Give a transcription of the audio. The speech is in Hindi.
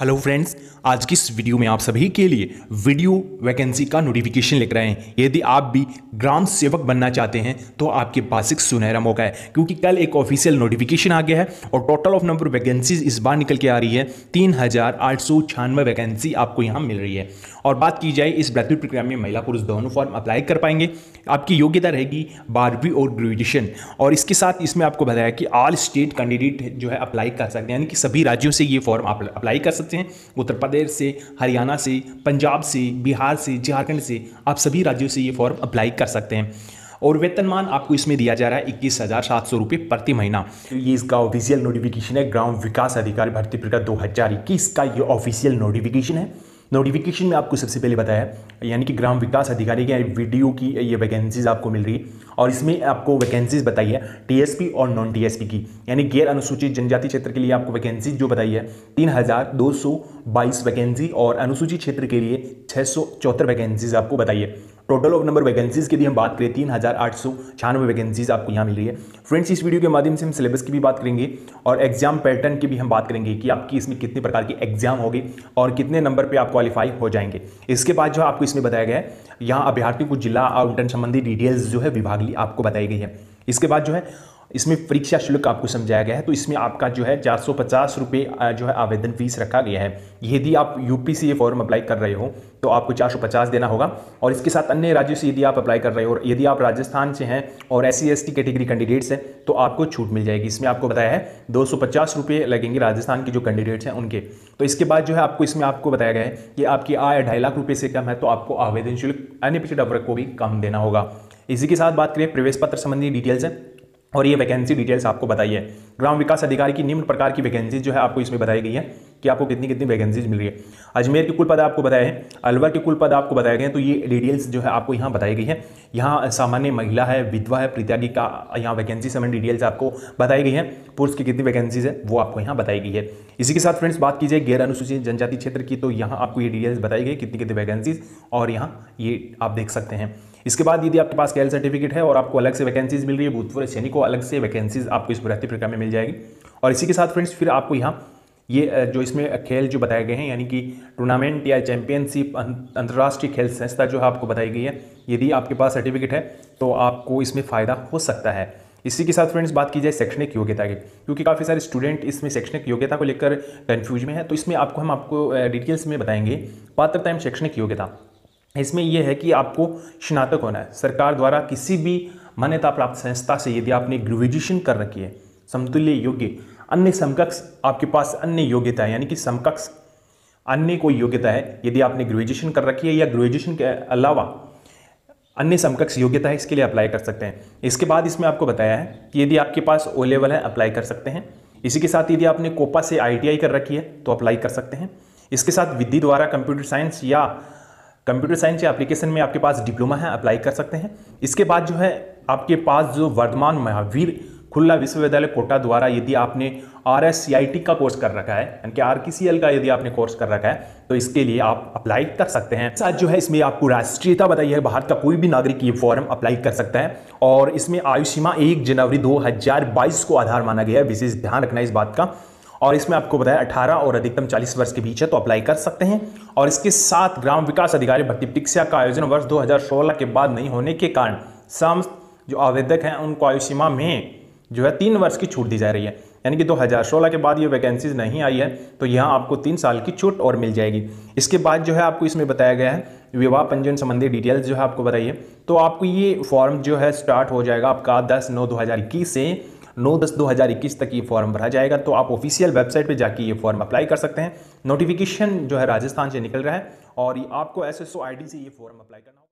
हेलो फ्रेंड्स, आज की इस वीडियो में आप सभी के लिए वीडियो वैकेंसी का नोटिफिकेशन लेकर आए हैं। यदि आप भी ग्राम सेवक बनना चाहते हैं तो आपके पास एक सुनहरा मौका है, क्योंकि कल एक ऑफिशियल नोटिफिकेशन आ गया है और टोटल ऑफ नंबर वैकेंसीज इस बार निकल के आ रही है 3896 वैकेंसी आपको यहाँ मिल रही है। और बात की जाए इस भर्ती प्रक्रिया में महिला पुरुष दोनों फॉर्म अप्लाई कर पाएंगे। आपकी योग्यता रहेगी 12वीं और ग्रेजुएशन, और इसके साथ इसमें आपको बताया कि ऑल स्टेट कैंडिडेट जो है अप्लाई कर सकते हैं, यानी कि सभी राज्यों से ये फॉर्म आप अप्लाई कर सकते हैं। उत्तर प्रदेश से, हरियाणा से, पंजाब से, बिहार से, झारखंड से, आप सभी राज्यों से ये फॉर्म अप्लाई कर सकते हैं। और वेतनमान आपको इसमें दिया जा रहा है 21,700 रुपये प्रति महीना। तो ये इसका ऑफिशियल नोटिफिकेशन है, ग्राम विकास अधिकारी भर्ती प्रक्रिया 2021 का ये ऑफिशियल नोटिफिकेशन है। नोटिफिकेशन में आपको सबसे पहले बताया, यानी कि ग्राम विकास अधिकारी के वीडियो की ये वैकेंसीज आपको मिल रही है, और इसमें आपको वैकेंसीज बताई है टीएसपी और नॉन टीएसपी की, यानी गैर अनुसूचित जनजाति क्षेत्र के लिए आपको वैकेंसीज जो बताई है 3222 वैकेंसी और अनुसूचित क्षेत्र के लिए 674 वैकेंसीज आपको बताई है। टोटल ऑफ नंबर वैकेंसीज की भी हम बात करें 3896 वैकेंसीज आपको यहाँ मिल रही है। फ्रेंड्स, इस वीडियो के माध्यम से हम सिलेबस की भी बात करेंगे और एग्जाम पैटर्न की भी हम बात करेंगे कि आपकी इसमें कितने प्रकार के एग्जाम होंगे और कितने नंबर पे आप क्वालिफाई हो जाएंगे। इसके बाद जो आपको इसमें बताया गया है, यहाँ अभ्यर्थी को जिला और आवंटन संबंधी डिटेल्स जो है विभागीय आपको बताई गई है। इसके बाद जो है इसमें परीक्षा शुल्क आपको समझाया गया है, तो इसमें आपका जो है 450 रुपये जो है आवेदन फीस रखा गया है। यदि आप यूपी से ये फॉर्म अप्लाई कर रहे हो तो आपको 450 देना होगा, और इसके साथ अन्य राज्यों से यदि आप अप्लाई कर रहे हो और यदि आप राजस्थान से हैं और SC/ST कैटेगरी कैंडिडेट्स हैं तो आपको छूट मिल जाएगी। इसमें आपको बताया है 250 रुपये लगेंगे राजस्थान के जो कैंडिडेट्स हैं उनके। तो इसके बाद जो है आपको इसमें आपको बताया गया है कि आपकी आय 2.5 लाख रुपये से कम है तो आपको आवेदन शुल्क अन्य पिछड़ा वर्ग को भी कम देना होगा। इसी के साथ बात करें प्रवेश पत्र संबंधी डिटेल्स हैं, और ये वैकेंसी डिटेल्स आपको बताइए। ग्राम विकास अधिकारी की निम्न प्रकार की वैकेंसी जो है आपको इसमें बताई गई है कि आपको कितनी कितनी वैकेंसीज मिल रही है। अजमेर के कुल पद आपको बताए हैं, अलवर के कुल पद आपको बताए गए हैं, तो ये डिटेल्स जो है आपको यहाँ बताई गई है। यहाँ सामान्य महिला है, विधवा है, परित्यागी का यहाँ वैकेंसी संबंधी डिटेल्स आपको बताई गई हैं। पुरुष की कितनी वैकेंसीज है वो आपको यहाँ बताई गई है। इसी के साथ फ्रेंड्स बात की जाए गैर अनुसूचित जनजाति क्षेत्र की, तो यहाँ आपको ये डिटेल्स बताई गई कितनी कितनी वैकेंसीज, और यहाँ ये आप देख सकते हैं। इसके बाद यदि आपके पास KL सर्टिफिकेट है और आपको अलग से वैकेंसीज मिल रही है, भूतपूर्व सैनिक को अलग से वैकेंसीज आपको इस भर्ती प्रक्रिया में मिल जाएगी। और इसी के साथ फ्रेंड्स फिर आपको यहाँ ये जो इसमें खेल जो बताए गए हैं, यानी कि टूर्नामेंट या चैंपियनशिप, अंतर्राष्ट्रीय खेल संस्था जो है आपको बताई गई है। यदि आपके पास सर्टिफिकेट है तो आपको इसमें फ़ायदा हो सकता है। इसी के साथ फ्रेंड्स बात की जाए शैक्षणिक योग्यता की, क्योंकि काफ़ी सारे स्टूडेंट इसमें शैक्षणिक योग्यता को लेकर कन्फ्यूज में है, तो इसमें आपको हम आपको डिटेल्स में बताएंगे। पात्रता एवं शैक्षणिक योग्यता, इसमें यह है कि आपको स्नातक होना है। सरकार द्वारा किसी भी मान्यता प्राप्त संस्था से यदि आपने ग्रेजुएशन कर रखी है, समतुल्य योग्य अन्य समकक्ष आपके पास अन्य योग्यता है, यानी कि समकक्ष अन्य कोई योग्यता है यदि आपने ग्रेजुएशन कर रखी है, या ग्रेजुएशन के अलावा अन्य समकक्ष योग्यता है, इसके लिए अप्लाई कर सकते हैं। इसके बाद इसमें आपको बताया है कि यदि आपके पास O लेवल है अप्लाई कर सकते हैं। इसी के साथ यदि आपने कोपा से ITI कर रखी है तो अप्लाई कर सकते हैं। इसके साथ विधि द्वारा कंप्यूटर साइंस या एप्लीकेशन में आपके पास डिप्लोमा है अप्लाई कर सकते हैं। इसके बाद जो है आपके पास जो वर्धमान महावीर खुला विश्वविद्यालय कोटा द्वारा यदि आपने RSCIT का कोर्स कर रखा है, यानी कि RKCL का यदि आपने कोर्स कर रखा है तो इसके लिए आप अप्लाई कर सकते हैं। साथ जो है इसमें आपको राष्ट्रीयता बताई है, भारत का कोई भी नागरिक ये फॉर्म अप्लाई कर सकता है। और इसमें आयु सीमा 1 जनवरी 2022 को आधार माना गया है, विशेष ध्यान रखना इस बात का। और इसमें आपको बताया 18 और अधिकतम 40 वर्ष के बीच है तो अप्लाई कर सकते हैं। और इसके साथ ग्राम विकास अधिकारी भर्ती परीक्षा का आयोजन वर्ष 2016 के बाद नहीं होने के कारण समस्त जो आवेदक हैं उनको आयु सीमा में जो है 3 वर्ष की छूट दी जा रही है, यानी कि 2016 के बाद ये वैकेंसीज नहीं आई है तो यहाँ आपको 3 साल की छूट और मिल जाएगी। इसके बाद जो है आपको इसमें बताया गया है विवाह पंजीयन संबंधी डिटेल्स जो है आपको बताइए। तो आपको ये फॉर्म जो है स्टार्ट हो जाएगा आपका 10/9/2021 से 9/10/2021 तक ये फॉर्म भरा जाएगा। तो आप ऑफिशियल वेबसाइट पे जाके ये फॉर्म अप्लाई कर सकते हैं। नोटिफिकेशन जो है राजस्थान से निकल रहा है और आपको SSO ID से ये फॉर्म अप्लाई करना होगा।